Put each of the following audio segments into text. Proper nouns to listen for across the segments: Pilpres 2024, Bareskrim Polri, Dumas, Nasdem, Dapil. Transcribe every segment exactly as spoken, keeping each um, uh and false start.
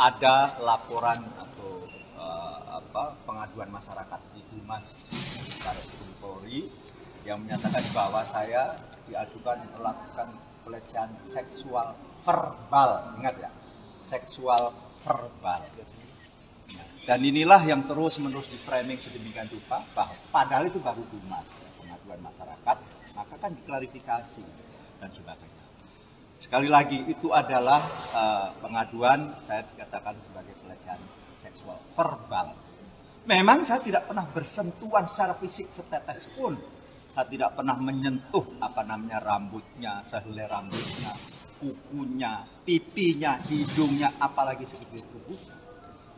ada laporan atau uh, apa, pengaduan masyarakat di Dumas Bareskrim Polri yang menyatakan bahwa saya diadukan melakukan pelecehan seksual verbal, ingat ya, seksual verbal. Dan inilah yang terus-menerus diframing sedemikian rupa, bahwa padahal itu baru Dumas ya, pengaduan masyarakat, maka kan diklarifikasi dan sebagainya. Sekali lagi, itu adalah uh, pengaduan, saya dikatakan sebagai pelecehan seksual verbal. Memang saya tidak pernah bersentuhan secara fisik setetes pun. Saya tidak pernah menyentuh apa namanya rambutnya, sehelai rambutnya, kukunya, pipinya, hidungnya, apalagi seperti tubuh.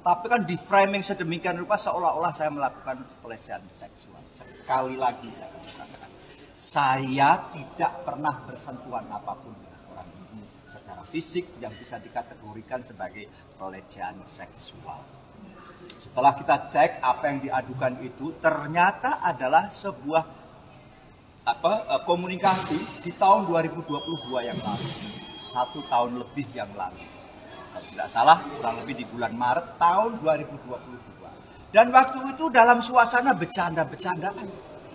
Tapi kan di framing sedemikian rupa seolah-olah saya melakukan pelecehan seksual. Sekali lagi saya katakan, saya tidak pernah bersentuhan apapun secara fisik yang bisa dikategorikan sebagai pelecehan seksual. Setelah kita cek apa yang diadukan itu, ternyata adalah sebuah apa, komunikasi di tahun dua ribu dua puluh dua yang lalu, satu tahun lebih yang lalu. Kalau tidak salah, kurang lebih di bulan Maret tahun dua ribu dua puluh dua. Dan waktu itu dalam suasana bercanda-bercandaan.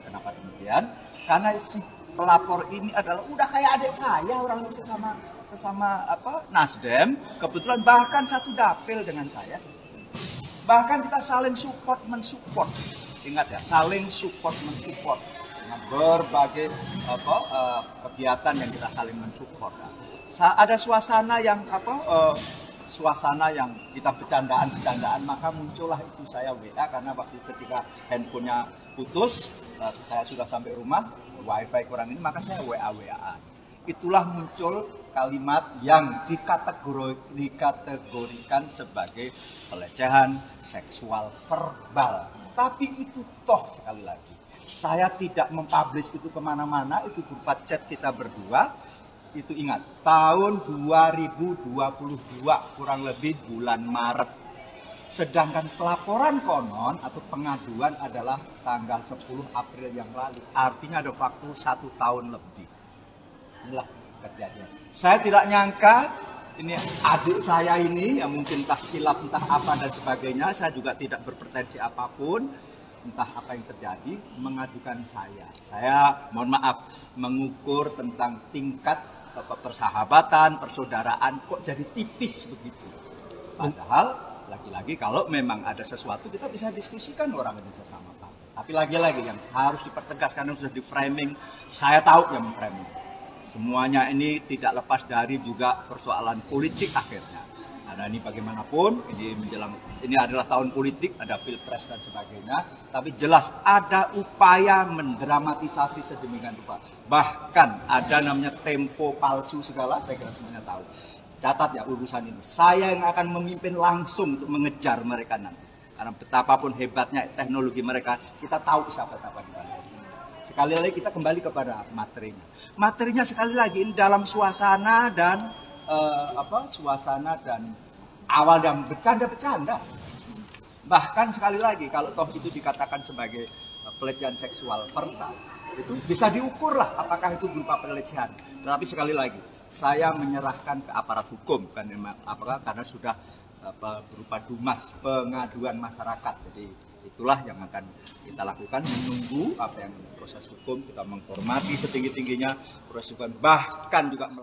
Kenapa demikian? Karena si pelapor ini adalah udah kayak adik saya, orang lebih sesama sesama apa Nasdem, kebetulan bahkan satu dapil dengan saya, bahkan kita saling support mensupport, ingat ya, saling support mensupport dengan berbagai apa uh, kegiatan yang kita saling mensupport. Nah, ada suasana yang apa uh, suasana yang kita bercandaan-bercandaan, maka muncullah itu saya W A, karena waktu ketika handphonenya putus, uh, saya sudah sampai rumah, wifi kurang ini, maka saya W A W A. Itulah muncul kalimat yang dikategori, dikategorikan sebagai pelecehan seksual verbal. Tapi itu toh sekali lagi, saya tidak mempublish itu kemana-mana, itu berupa chat kita berdua. Itu ingat, tahun dua ribu dua puluh dua, kurang lebih bulan Maret. Sedangkan pelaporan konon atau pengaduan adalah tanggal sepuluh April yang lalu. Artinya ada faktor satu tahun lebih. Inilah kejadian. Saya tidak nyangka, ini adik saya ini, yang mungkin entah kilap, entah apa dan sebagainya, saya juga tidak berpretensi apapun, entah apa yang terjadi, mengadukan saya. Saya, mohon maaf, mengukur tentang tingkat persahabatan, persaudaraan, kok jadi tipis begitu. Padahal, lagi-lagi kalau memang ada sesuatu, kita bisa diskusikan orang dengan sesama. Tapi lagi-lagi yang harus dipertegas, karena sudah di-framing, saya tahu yang memframing. Semuanya ini tidak lepas dari juga persoalan politik akhirnya. Karena ini bagaimanapun, ini menjelang, ini adalah tahun politik, ada pilpres dan sebagainya, tapi jelas ada upaya mendramatisasi sedemikian rupa. Bahkan ada namanya tempo palsu segala, saya kira semuanya tahu. Catat ya urusan ini. Saya yang akan memimpin langsung untuk mengejar mereka nanti. Karena betapapun hebatnya teknologi mereka, kita tahu siapa-siapa kita. Sekali lagi kita kembali kepada materinya. Materinya sekali lagi ini dalam suasana dan Uh, apa suasana dan awal dan bercanda-bercanda. Bahkan sekali lagi kalau toh itu dikatakan sebagai pelecehan seksual verbal, itu bisa diukur lah apakah itu berupa pelecehan. Tetapi sekali lagi saya menyerahkan ke aparat hukum, karena apakah karena sudah apa, berupa Dumas pengaduan masyarakat. Jadi itulah yang akan kita lakukan, menunggu apa yang proses hukum, kita menghormati setinggi-tingginya proses hukum, bahkan juga melakukan